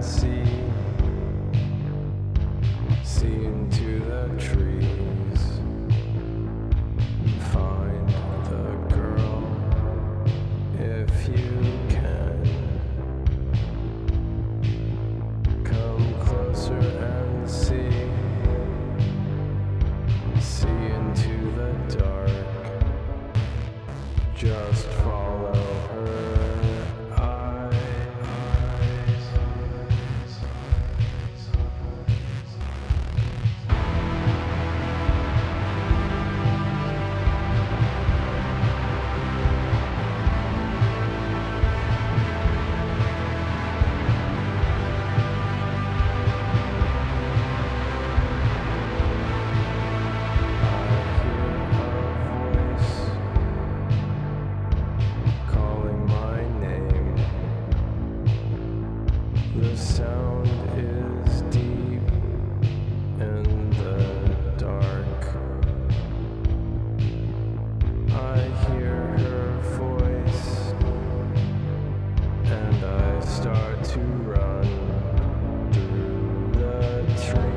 can see into the trees, find the girl if you can, come closer and see into the dark, just follow her. The sound is deep in the dark. I hear her voice and I start to run through the tree.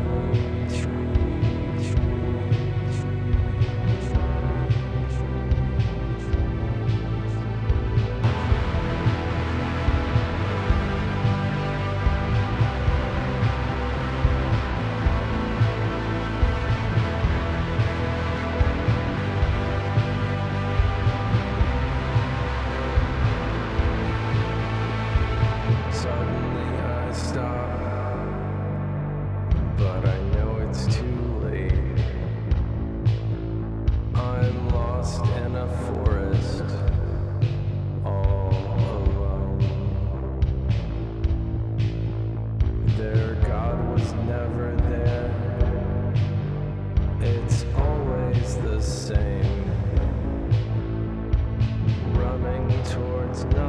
But I know it's too late. I'm lost in a forest, all alone. Their God was never there. It's always the same, running towards nothing.